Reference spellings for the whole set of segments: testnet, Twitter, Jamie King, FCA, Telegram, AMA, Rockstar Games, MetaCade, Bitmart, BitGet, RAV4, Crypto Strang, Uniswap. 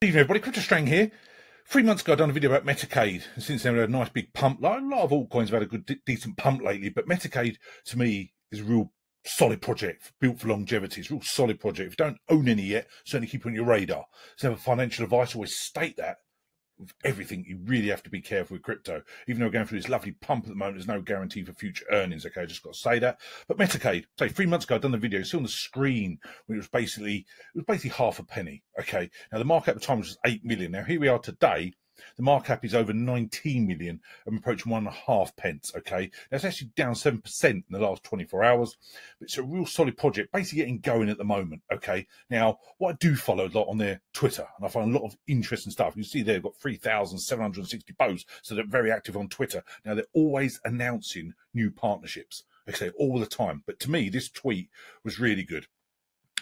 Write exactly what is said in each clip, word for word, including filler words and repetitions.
Good evening everybody, Crypto Strang here. Three months ago I done a video about MetaCade, and since then we had a nice big pump. Like a lot of altcoins have had a good de decent pump lately, but MetaCade to me is a real solid project, built for longevity. It's a real solid project. If you don't own any yet, certainly keep it on your radar. It's never financial advice, always state that. With everything, you really have to be careful with crypto. Even though we're going through this lovely pump at the moment, there's no guarantee for future earnings. Okay, I just got to say that. But MetaCade, say three months ago, I've done the video. It's on the screen when it was basically it was basically half a penny. Okay, now the market at the time was eight million. Now here we are today. The markup is over nineteen million and approaching one and a half pence. Okay, that's actually down seven percent in the last twenty-four hours, but it's a real solid project, basically getting going at the moment. Okay, now what I do follow a lot on their Twitter, and I find a lot of interesting stuff. You see, they've got three thousand seven hundred sixty posts, so they're very active on Twitter. Now they're always announcing new partnerships, okay, all the time. But to me, this tweet was really good.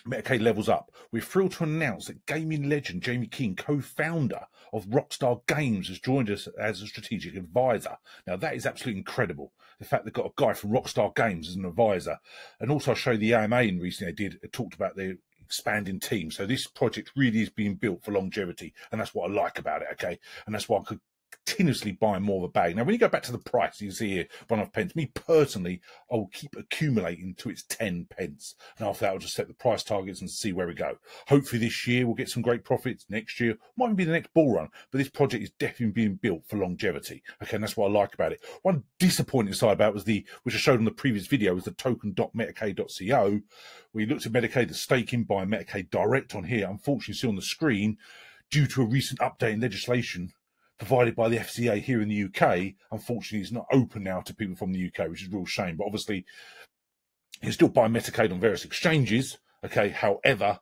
MetaCade levels up. We're thrilled to announce that gaming legend Jamie King, co-founder of Rockstar Games, has joined us as a strategic advisor. Now, that is absolutely incredible. The fact they've got a guy from Rockstar Games as an advisor. And also, I showed the A M A in recently, I did, it talked about their expanding team. So this project really is being built for longevity. And that's what I like about it, okay? And that's why I could continuously buy more of a bag. Now, when you go back to the price, you see here, one and a half pence. Me personally, I will keep accumulating to its ten pence. And after that, I'll just set the price targets and see where we go. Hopefully this year, we'll get some great profits. Next year, might even be the next bull run. But this project is definitely being built for longevity. Okay, and that's what I like about it. One disappointing side about it was the, which I showed on the previous video, was the token dot metacade dot co. We looked at MetaCade, the staking by MetaCade Direct on here. Unfortunately, see on the screen, due to a recent update in legislation provided by the F C A here in the U K, unfortunately, it's not open now to people from the U K, which is a real shame. But obviously, you can still buy MetaCade on various exchanges. Okay, however,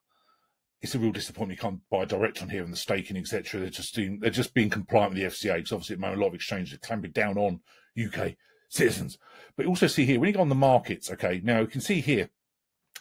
it's a real disappointment you can't buy direct on here and the staking, et cetera. They're just doing, they're just being compliant with the F C A, because obviously at the moment a lot of exchanges are clamping down on U K citizens. But you also see here when you go on the markets. Okay, now you can see here.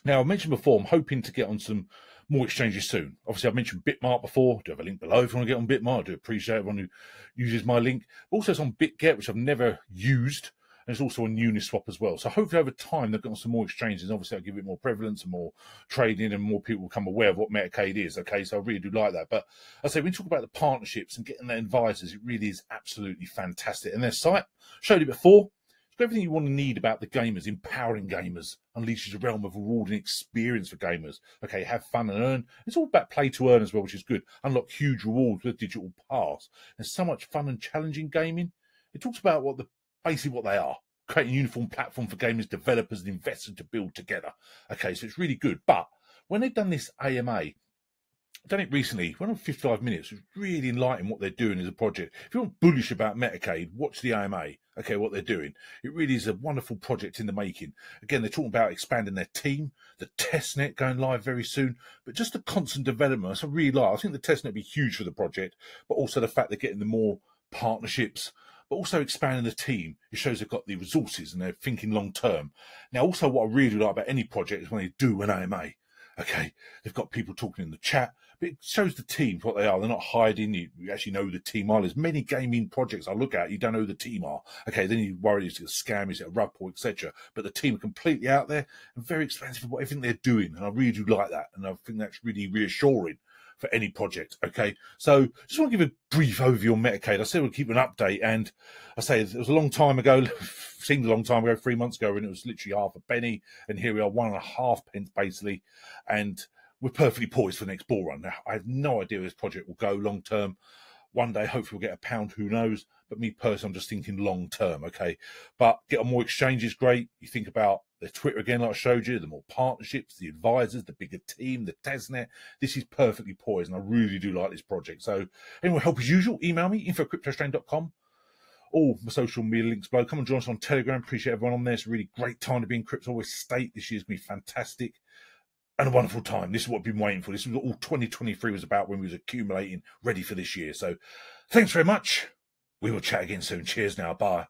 Now I mentioned before, I'm hoping to get on some more exchanges soon. Obviously, I've mentioned Bitmart before. I do have a link below if you want to get on Bitmart. I do appreciate everyone who uses my link. Also, it's on BitGet, which I've never used. And it's also on Uniswap as well. So hopefully over time, they've got some more exchanges. Obviously, I'll give it more prevalence and more trading, and more people will become aware of what MetaCade is. Okay, so I really do like that. But I say, when you talk about the partnerships and getting their advisors, it really is absolutely fantastic. And their site, showed it before. Everything you want to need about the gamers, empowering gamers, unleashes a realm of rewarding experience for gamers. Okay, have fun and earn. It's all about play to earn as well, which is good. Unlock huge rewards with a digital pass. There's so much fun and challenging gaming. It talks about what the basically what they are. Creating a uniform platform for gamers, developers, and investors to build together. Okay, so it's really good. But when they've done this A M A, done it recently, went on fifty-five minutes. It's really enlightening what they're doing as a project. If you're bullish about MetaCade, watch the A M A, okay, what they're doing. It really is a wonderful project in the making. Again, they're talking about expanding their team, the testnet going live very soon, but just the constant development. I really like, I think the testnet would be huge for the project, but also the fact they're getting the more partnerships, but also expanding the team. It shows they've got the resources and they're thinking long term. Now, also what I really like about any project is when they do an A M A. Okay, they've got people talking in the chat, but it shows the team what they are. They're not hiding. You, you actually know who the team are. There's many gaming projects I look at, you don't know who the team are. Okay, then you worry, is it a scam, is it a rug pull, et cetera. But the team are completely out there and very expansive for what everything they're doing. And I really do like that. And I think that's really reassuring for any project. Okay, so just want to give a brief overview on MetaCade. I said we'll keep an update, and I say it was a long time ago, seemed a long time ago, three months ago, and it was literally half a penny, and here we are, one and a half pence basically, and we're perfectly poised for the next bull run. Now, I have no idea where this project will go long term. One day, hopefully, we'll get a pound, who knows? But me personally, I'm just thinking long term, okay? But get on more exchanges, great. You think about the Twitter again, like I showed you, the more partnerships, the advisors, the bigger team, the testnet. This is perfectly poised, and I really do like this project. So, anyway, help as usual, email me, info at crypto strang dot com. All my social media links below. Come and join us on Telegram. Appreciate everyone on there. It's a really great time to be in crypto. Always state this year's going to be fantastic. And a wonderful time. This is what I've been waiting for. This is what all twenty twenty-three was about, when we was accumulating, ready for this year. So thanks very much. We will chat again soon. Cheers now. Bye.